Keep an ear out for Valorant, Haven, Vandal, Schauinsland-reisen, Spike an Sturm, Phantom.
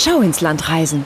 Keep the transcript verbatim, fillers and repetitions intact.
Schauinsland-Reisen.